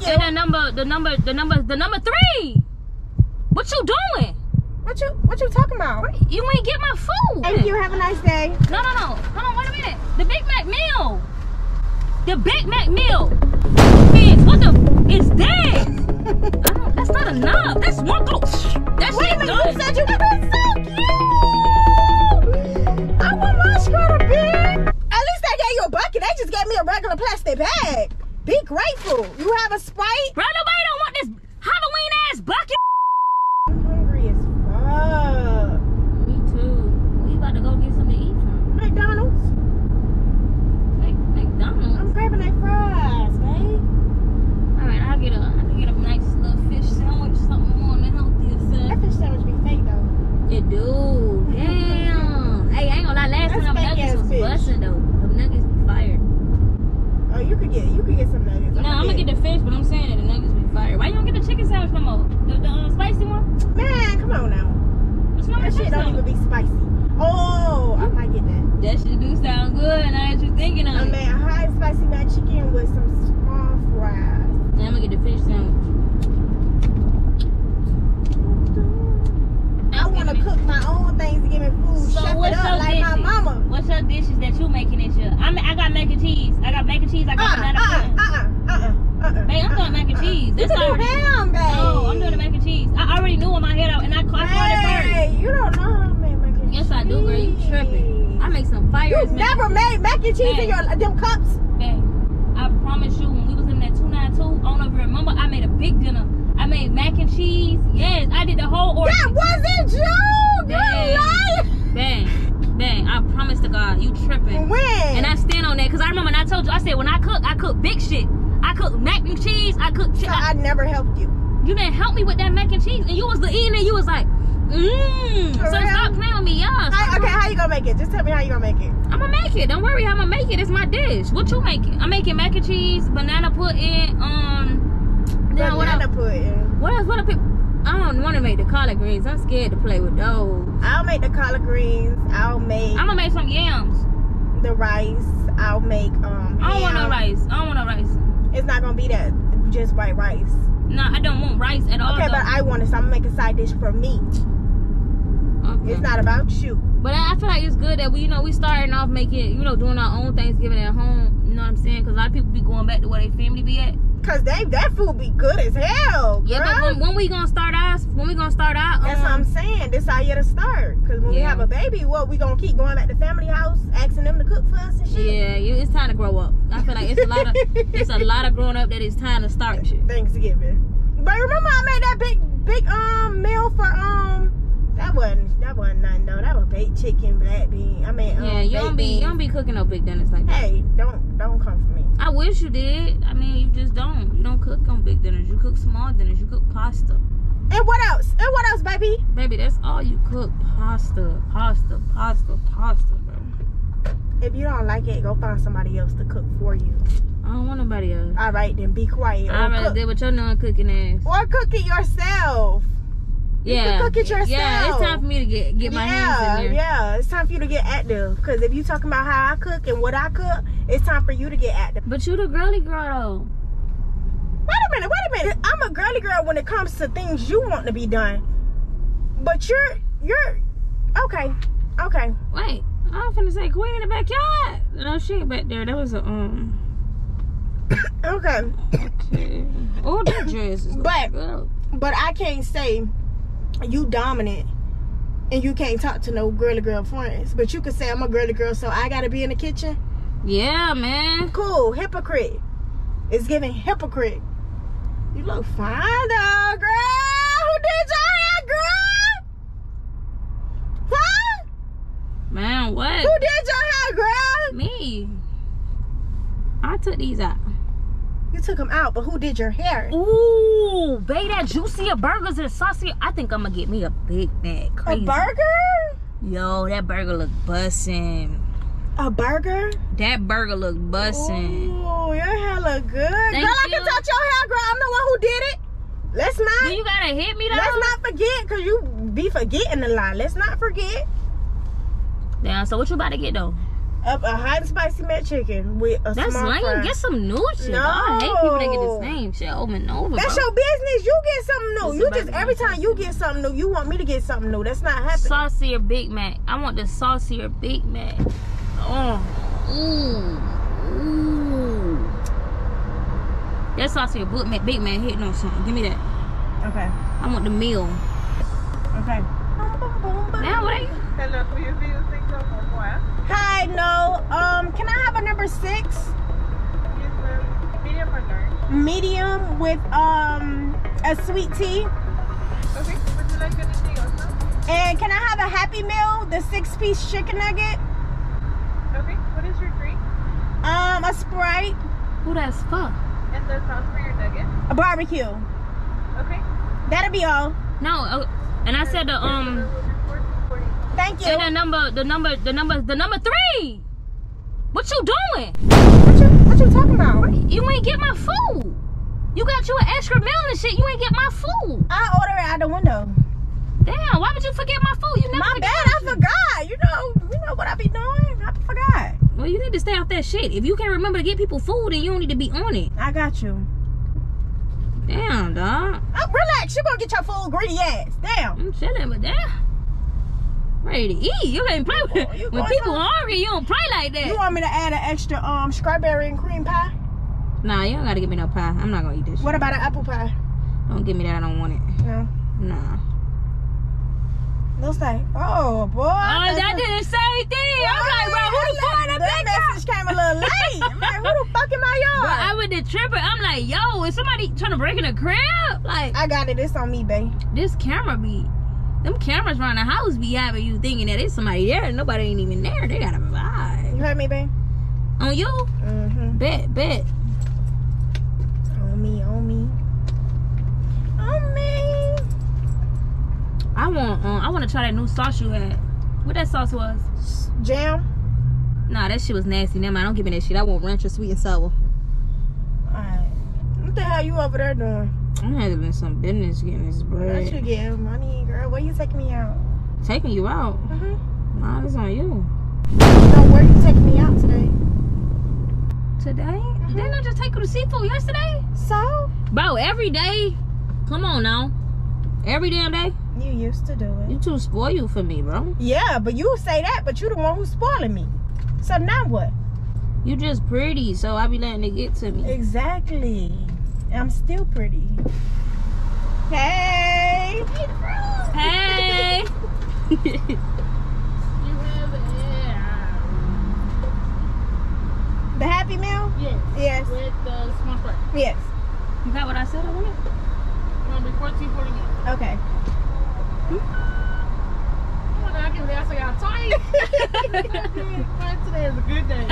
Thank you. Say the number three. What you doing? What you talking about? You ain't get my food. Thank you. Have a nice day. No. Hold on. Wait a minute. The Big Mac meal. What the is that? I don't. That's not enough. That's one go. That's wait a minute. You said you were so cute. I want my skirt to be. At least I gave you a bucket. They just gave me a regular plastic bag. Be grateful. You have a Sprite. Bro, nobody don't want this Halloween ass bucket. I'm hungry as fuck. Me too. We about to go get something to eat from McDonald's. McDonald's. I'm grabbing that fries, babe. All right, I'll get a nice little fish sandwich, something more on the healthier side. That fish sandwich be fake though. It do. Damn. Hey, I ain't gonna lie. Last time them nuggets was busting though. Them nuggets be fired. Oh, you could get some nuggets. No, I'm gonna get the fish, but I'm saying that the nuggets be fired. Why you don't get the chicken sandwich no more? The spicy one? Man, come on now. What's wrong with that shit? Don't even be spicy. Oh, I might get that. That shit do sound good. Now that you thinking of it. Man, hot spicy mac chicken with some small fries. Now I'm gonna get the fish sandwich. I wanna cook my own things to give me food. So what's up like my mama? What's your dishes that you making at your? I got mac and cheese. I got banana bread. Hey, I'm doing mac and cheese. That's already. No, I'm doing the mac and cheese. I already knew in my head out, and I caught it first. Hey, you don't know how to make mac and cheese. Yes, I do, girl. You tripping? I make some fire. You never made mac and cheese in your them cups. Babe, I promise you, when we was in that 292, I don't know if you remember, I made a big dinner. I made mac and cheese. Yes, I did the whole order. That wasn't you. Bang. Bang, I promise to God, you tripping. When? And I stand on that, because I remember when I told you, I said when I cook big shit. I cook mac and cheese, I cook shit. So I never helped you. You didn't help me with that mac and cheese, and you was eating and you was like, So stop playing with me, y'all. Okay, how you gonna make it? Just tell me how you gonna make it. I'm gonna make it. Don't worry, I'm gonna make it. It's my dish. What you making? I'm making mac and cheese, banana pudding, Banana pudding. What else? I don't want to make the collard greens. I'm scared to play with those. I'll make the collard greens. I'm gonna make some yams. The rice. I'll make I don't want no rice. It's not gonna be that just white rice. No, I don't want rice at all. Okay, though. But I want it, so I'm gonna make a side dish for me. Okay. It's not about you. But I feel like it's good that we starting off making doing our own Thanksgiving at home. You know what I'm saying? Because a lot of people be going back to where their family be at. Cause that food be good as hell. Girl. Yeah, but when we gonna start ours? That's what I'm saying. This our year to start. Cause when we have a baby, we gonna keep going back to family house, asking them to cook for us and shit. Yeah, it's time to grow up. I feel like it's a lot of growing up that it's time to start shit. Thanksgiving. But remember, I made that big meal for that wasn't nothing though. That was baked chicken, black bean. I mean, you don't be cooking no big dinners like that. Hey, don't come for me. I wish you did. I mean, you just don't. You don't cook on big dinners. You cook small dinners. You cook pasta. And what else? Baby? Baby, that's all you cook. Pasta, bro. If you don't like it, go find somebody else to cook for you. I don't want nobody else. All right, then be quiet. I'd rather deal with your non-cooking ass. Or cook it yourself. Yeah. You cook it yourself. Yeah, it's time for me to get my hands in there. Yeah, it's time for you to get active. Because if you talking about how I cook and what I cook, it's time for you to get active. But you the girly girl, though. Wait a minute. I'm a girly girl when it comes to things you want to be done. But you're... Okay. Wait, I was finna say queen in the backyard. No, she ain't back there. That was a, Okay. Oh, that dress is But I can't say... you dominant and you can't talk to no girly girl friends, but you could say I'm a girly girl, so I gotta be in the kitchen. Yeah, man. Cool. Hypocrite. It's giving hypocrite. You look fine though, girl. Who did your hair, girl? Huh? Man, what? Who did your hair, girl? Me. I took these out. You took them out, but who did your hair? Ooh, babe, that juicier burgers and saucy. I think I'm gonna get me a Big Mac. Crazy. A burger? Yo, that burger look bussin'. A burger? That burger look bussin'. Ooh, your hair look good. Girl, I can touch your hair, girl. I'm the one who did it. Let's not. You gotta hit me though. Let's not forget, because you be forgetting a lot. Let's not forget. Damn, so what you about to get though? A hot and spicy mac chicken with a small fry. That's lame. Get some new shit. No. I hate people that get this name. ain't shelving over. That's your business. You get something new. You just, every time you get something new, you want me to get something new. That's not happening. Saucier Big Mac. I want the saucier Big Mac. Oh. Ooh. That saucier Big Mac hitting on something. Give me that. Okay. I want the meal. Okay. Now what are you? Hello, hi, no. Can I have a number 6? Medium with a sweet tea. Okay, would you like anything else? And can I have a Happy Meal, the 6-piece chicken nugget? Okay, what is your drink? A Sprite. Who that's for? And the sauce for your nugget? A barbecue. Okay. That'll be all. No, and I said the thank you. And the number 3. What you doing? What you talking about? You ain't get my food. You got you an extra meal and shit. You ain't get my food. I order it out the window. Damn, why would you forget my food? You never my bad, I forgot. You know what I be doing? I forgot. Well, you need to stay off that shit. If you can't remember to get people food, then you don't need to be on it. I got you. Damn, dog. Oh, relax. You gonna get your food, greedy ass. Damn. I'm chilling, but damn. Ready to eat. You ain't play with it. When people are hungry, you don't play like that. You want me to add an extra strawberry and cream pie? Nah, you don't gotta give me no pie. I'm not gonna eat this. What about an apple pie? Don't give me that. I don't want it. No. Nah. Looks like. Oh boy. Oh, that did the same thing. Well, I'm like, bro, who the fuck in that message came a little late. I'm like, who the fuck in my yard? Bro, I was the tripper. I'm like, yo, is somebody trying to break in the crib? Like, I got it. It's on me, babe. This camera be. Them cameras around the house be having you thinking that it's somebody there and nobody ain't even there. They got a vibe. You heard me, babe? On you? Mm-hmm. Bet. On me. I want to try that new sauce you had. What that sauce was? Jam? Nah, that shit was nasty. Never mind. Don't give me that shit. I want ranch or sweet and sour. Alright. What the hell you over there doing? I'm having some business getting this bread. What you getting money, girl? Where you taking me out? Taking you out? Mm-hmm. Nah, it's on you. So where you taking me out today? Today? Mm-hmm. Didn't I just take you to seafood yesterday? So? Bro, every day. Come on now. Every damn day. You used to do it. You too spoiled for me, bro. Yeah, but you say that, but you the one who's spoiling me. So now what? You just pretty, so I be letting it get to me. Exactly. I'm still pretty. Hey! Hey! The Happy Meal? Yes. Yes. With the small fry. Yes. You got what I said I wanted? Number 1441. Okay. Hmm? Oh, I can last. I got tired. Today is a good day.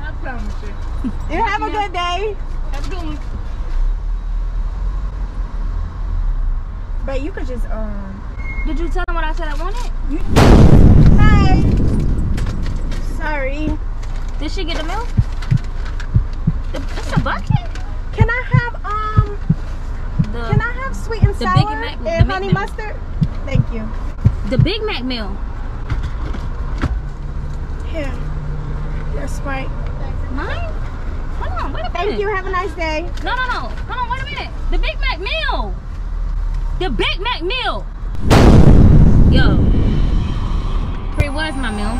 I promise you. You have a good day. But you could just did you tell them what I said I wanted? Hi. Sorry. Did she get the milk? It's a bucket. Can I have Can I have sweet and sour Big Mac, and honey mustard? Thank you. The Big Mac meal. Here. Your Sprite. Mine? Hold on, wait a minute. Thank you, have a nice day. No. Hold on, wait a minute. The Big Mac meal. The Big Mac meal. Yo. Free, where's my meal?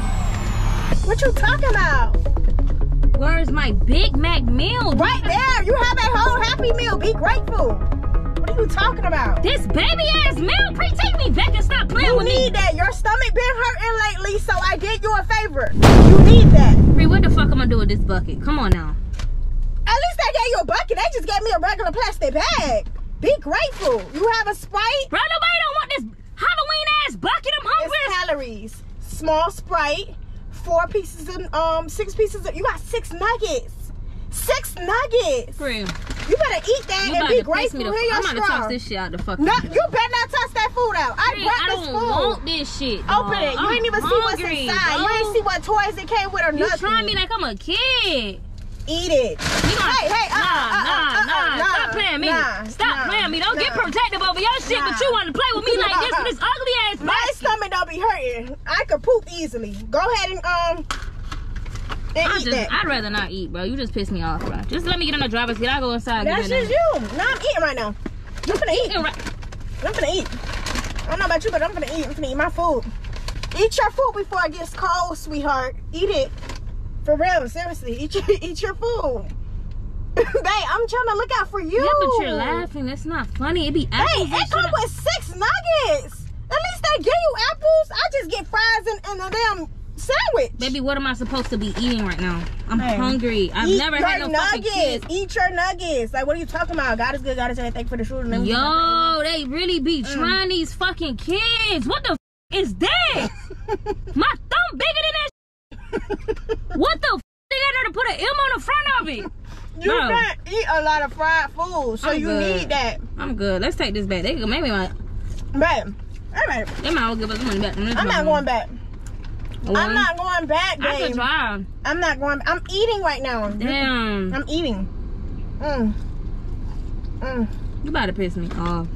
What you talking about? Where's my Big Mac meal? Right there. You have a whole Happy Meal. Be grateful. What are you talking about? This baby ass meal. Pre, take me back and stop playing with me. You need that. Your stomach been hurting lately, so I did you a favor. You need that. Free, what the fuck am I doing with this bucket? Come on now. At least they gave you a bucket. They just gave me a regular plastic bag. Be grateful. You have a Sprite. Bro, nobody don't want this Halloween ass bucket. I'm hungry. It's calories. Small Sprite. 6 pieces. You got 6 nuggets. 6 nuggets. Grim. You better eat that and be grateful. Here your straw. I'm about to toss this shit out the fucking. No, you better not toss that food out. I don't want this shit. Open it. You ain't even see what's inside. Bro. You ain't see what toys it came with or nothing. You trying me like I'm a kid. Eat it. Hey, nah. Stop playing me. Stop playing me. Don't get protective over your shit, but you want to play with me like this with this ugly ass butt. My stomach don't be hurting. I could poop easily. Go ahead and Then eat that. I'd rather not eat, bro. You just pissed me off, bro. Just let me get in the driver's seat. I'll go inside. That's just you. No, I'm eating right now. I'm finna eat. I'm finna eat. I don't know about you, but I'm finna eat. I'm finna eat my food. Eat your food before it gets cold, sweetheart. Eat it. For real, seriously. Eat your food. Babe, I'm trying to look out for you. Yeah, but you're laughing. That's not funny. It be apples. Hey, it come with 6 nuggets. At least they give you apples. I just get fries and a damn sandwich. Baby, what am I supposed to be eating right now? I'm hungry. I've never had no fucking kids. Eat your nuggets. Like, what are you talking about? God is good. God is everything for the children. Yo, they really be trying these fucking kids. What the f is that? My thumb bigger than that. What the f they got to put an M on the front of it? You can't eat a lot of fried food, so you need that. I'm good. Let's take this back. They can make me like, babe. They might all give us money back. I'm not going back. I'm not going back, babe. I could drive. I'm not going back. I'm eating right now. Damn. I'm eating. You about to piss me off.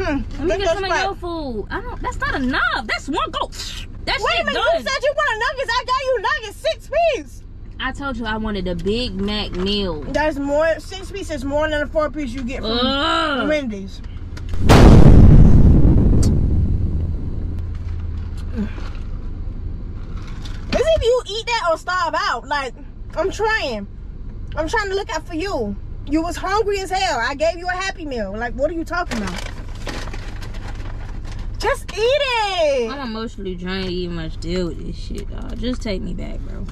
Let me get some of your food. I don't. That's not enough. That's one go. That's wait a minute. You said you wanted nuggets. I got you nuggets, 6-piece. I told you I wanted a Big Mac meal. That's more. 6-piece is more than a 4-piece you get from Wendy's. It's either you eat that or starve out. Like, I'm trying. I'm trying to look out for you. You was hungry as hell. I gave you a Happy Meal. Like, what are you talking about? Just eat it. I'm emotionally drained to even much deal with this shit, dog. Just take me back, bro.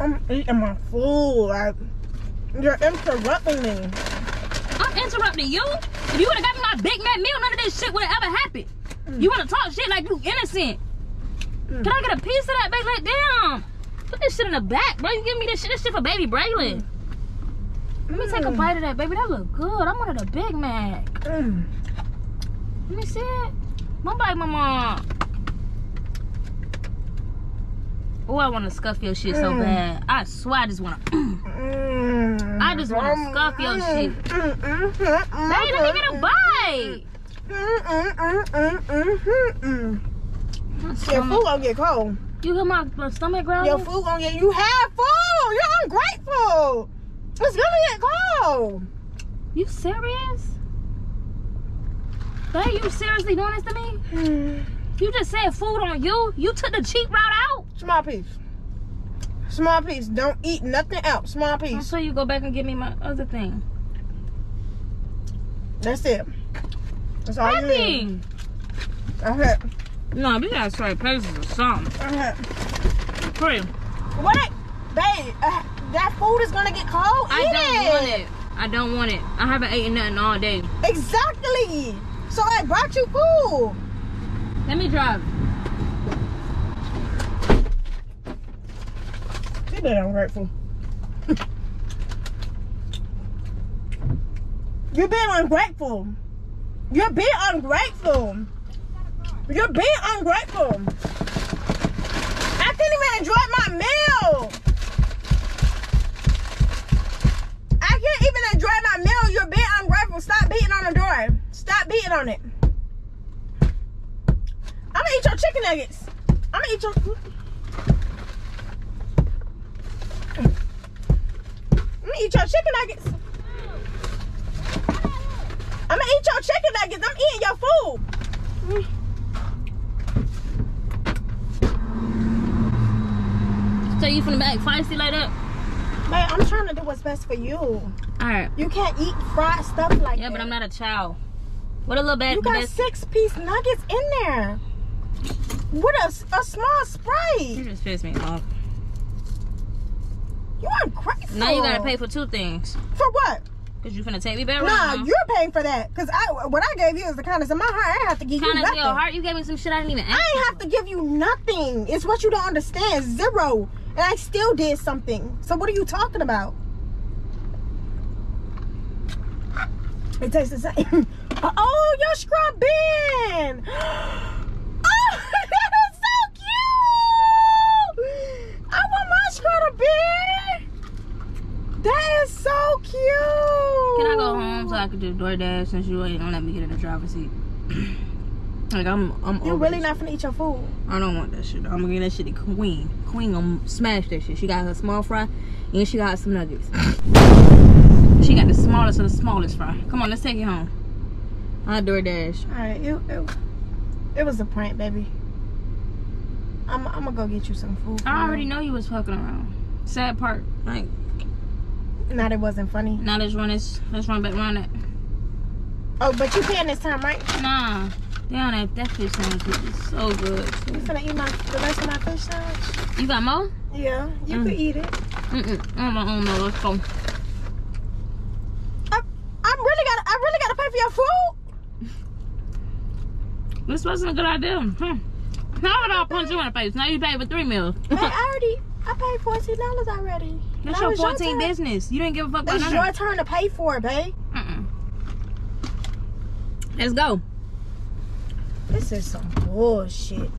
I'm eating my food. Like, you're interrupting me. I'm interrupting you? If you would have gotten my Big Mac meal, none of this shit would have ever happened. You want to talk shit like you innocent. Can I get a piece of that, baby? Like, damn. Put this shit in the back, bro. You give me this shit for baby Braylon. Let me take a bite of that, baby. That look good. I wanted a Big Mac. Let me see it. One bite, mama. Oh, I want to scuff your shit so bad. I swear, I just want to. I just want to scuff your shit. Babe, let me get a bite. Your food gonna get cold. You hear my stomach growling? Your food gonna get. You have food. You're ungrateful. It's gonna get cold. You serious? Babe, you seriously doing this to me? You just said food on you? You took the cheap route out? Small piece. Small piece. Don't eat nothing else. Small piece. So you go back and give me my other thing. That's it. That's all you need. Okay. No, we gotta try places or something. Okay. Free. What? Babe, that food is gonna get cold? I don't want it. I don't want it. I haven't eaten nothing all day. Exactly. So I brought you food. Let me drive. You're that ungrateful. You're being ungrateful. You're being ungrateful. You're being ungrateful. I couldn't even enjoy my meal. I can't even enjoy my meal. You're being ungrateful. Stop beating on the door. Stop beating on it. I'm gonna eat your chicken nuggets. I'm gonna eat your. I'm gonna eat your chicken nuggets. I'm eating your food. So you from the back feisty like that? Babe, I'm trying to do what's best for you. All right. You can't eat fried stuff like that. Yeah, but I'm not a child. What a little bad. You got 6-piece nuggets in there. What a small Sprite. You just pissed me off. You are crazy. Now you gotta pay for 2 things. For what? Cause you finna take me back right now. You're paying for that. Cause what I gave you is the kindness of my heart. I didn't have to give you nothing. Kindness of your heart? You gave me some shit I didn't even ask. I didn't have to give you nothing. It's what you don't understand. Zero. And I still did something. So what are you talking about? It tastes the same. Oh, your scrub bin! Oh, that is so cute! I want my scrub bin! That is so cute! Can I go home so I can do DoorDash since you ain't gonna let me get in the driver's seat? Like I'm you're really not finna eat your food. I don't want that shit. I'm gonna get that shit to Queen. Queen gonna smash that shit. She got her small fry and she got some nuggets. She got the smallest of the smallest fry. Come on, let's take it home. I DoorDash. Alright, it was a prank, baby. I'm gonna go get you some food. I already know you was fucking around. Sad part, like. Not it wasn't funny. Now let's run back around that. Oh, but you paying this time, right? Nah. Damn, that fish sandwich is so good. Too. You finna eat the rest of my fish sandwich? You got more? Yeah, you could eat it. I don't know. Let's go. I really gotta pay for your food. This wasn't a good idea. Now I'll punch you in the face. Now you paid for 3 meals. Wait, I paid $14 already. That's your 14 business. You didn't give a fuck about nothing. It's your turn to pay for it, babe. Let's go. This is some bullshit.